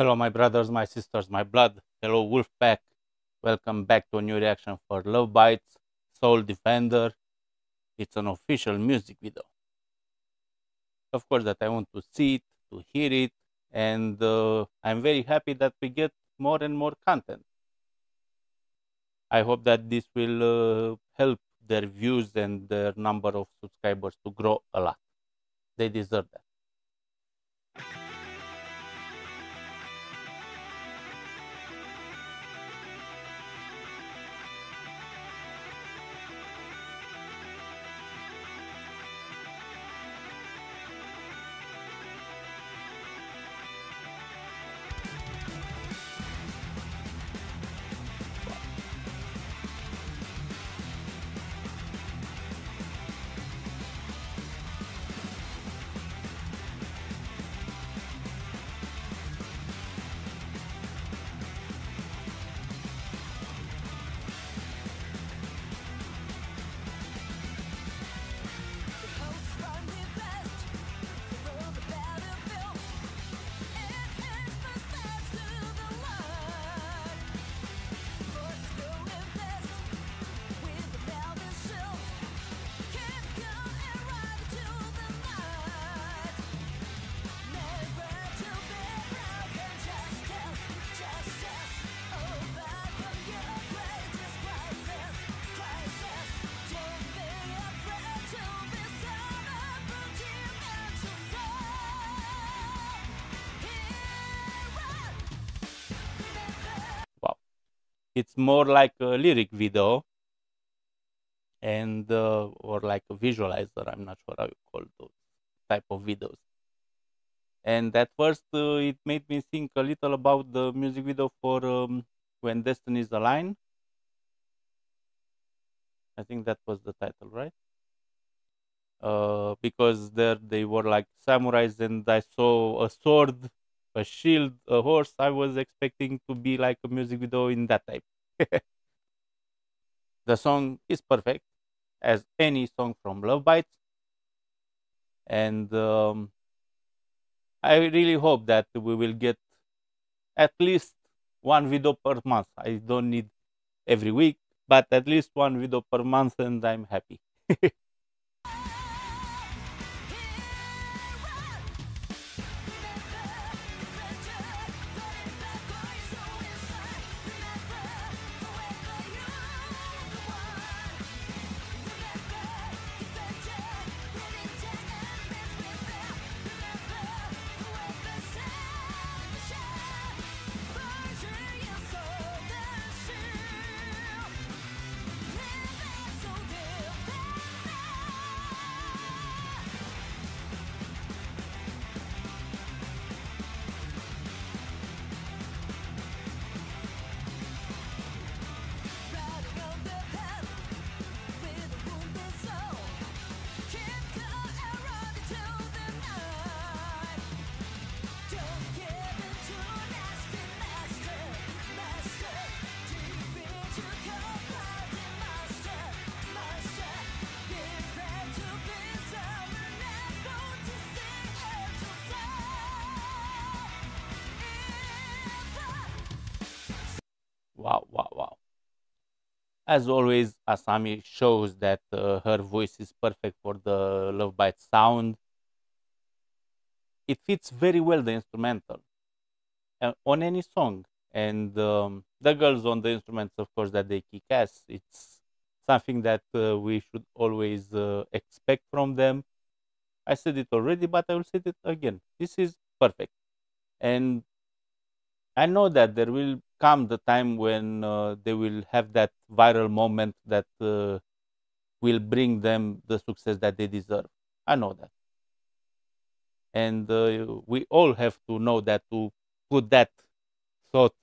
Hello my brothers, my sisters, my blood. Hello wolf pack. Welcome back to a new reaction for Lovebites, Soul Defender. It's an official music video. Of course that I want to see it, to hear it, and I'm very happy that we get more and more content. I hope that this will help their views and their number of subscribers to grow a lot. They deserve that. It's more like a lyric video and or like a visualizer. I'm not sure how you call those type of videos. And at first it made me think a little about the music video for When Destiny's is Aligned. I think that was the title, right? Because there they were like samurais and I saw a sword, a shield, a horse. I was expecting to be like a music video in that type. The song is perfect, as any song from Lovebites. And I really hope that we will get at least one video per month. I don't need every week, but at least one video per month, and I'm happy. Wow, wow, wow. As always, Asami shows that her voice is perfect for the Lovebite sound. It fits very well the instrumental on any song. And the girls on the instruments, of course, that they kick ass. It's something that we should always expect from them. I said it already, but I will say it again. This is perfect. And I know that there will come the time when they will have that viral moment that will bring them the success that they deserve. I know that. And we all have to know that, to put that thought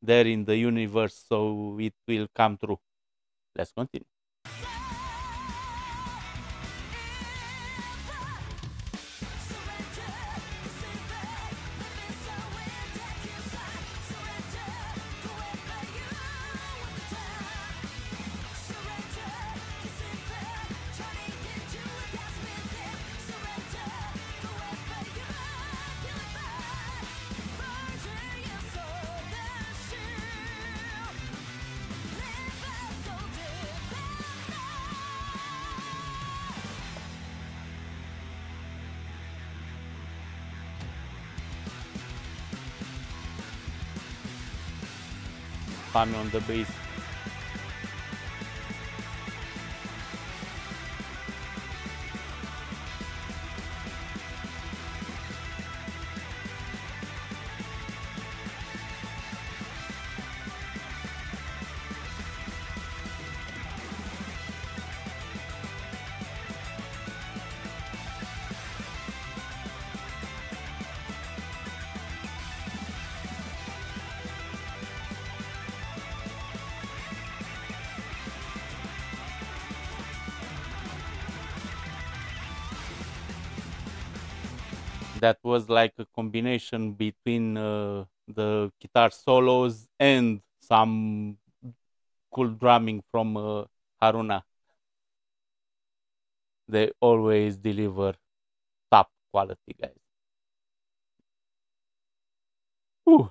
there in the universe so it will come true. Let's continue. spam on the base. That was like a combination between the guitar solos and some cool drumming from Haruna. They always deliver top quality, guys. Ooh.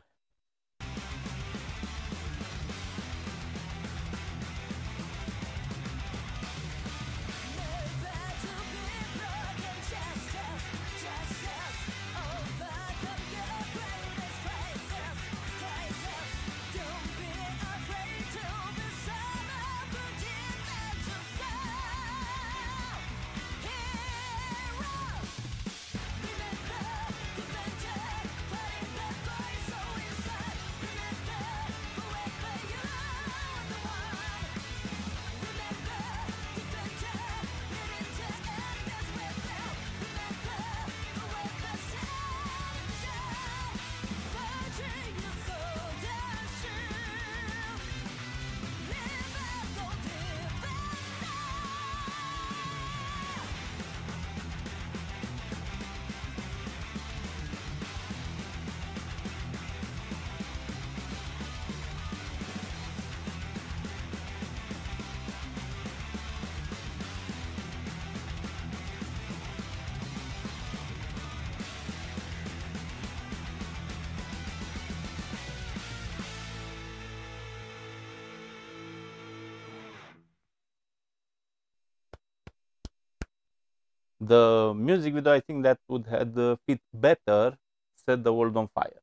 The music video, I think that would have fit better Set the World on Fire.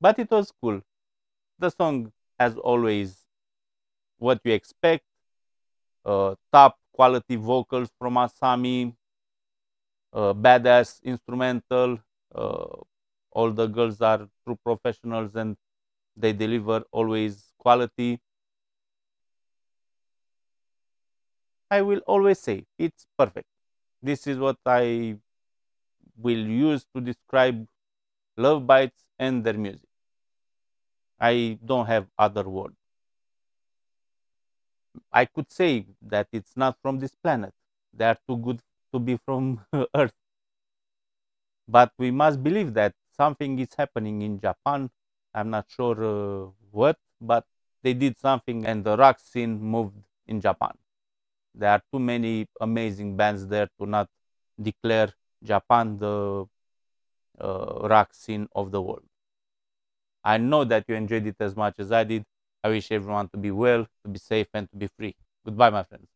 But it was cool. The song, as always, what you expect. Top quality vocals from Asami. Badass instrumental. All the girls are true professionals and they deliver always quality. I will always say it's perfect. This is what I will use to describe Lovebites and their music. I don't have other word. I could say that it's not from this planet. They are too good to be from Earth. But we must believe that something is happening in Japan. I'm not sure what, but they did something and the rock scene moved in Japan. There are too many amazing bands there to not declare Japan the rock scene of the world. I know that you enjoyed it as much as I did. I wish everyone to be well, to be safe, and to be free. Goodbye, my friends.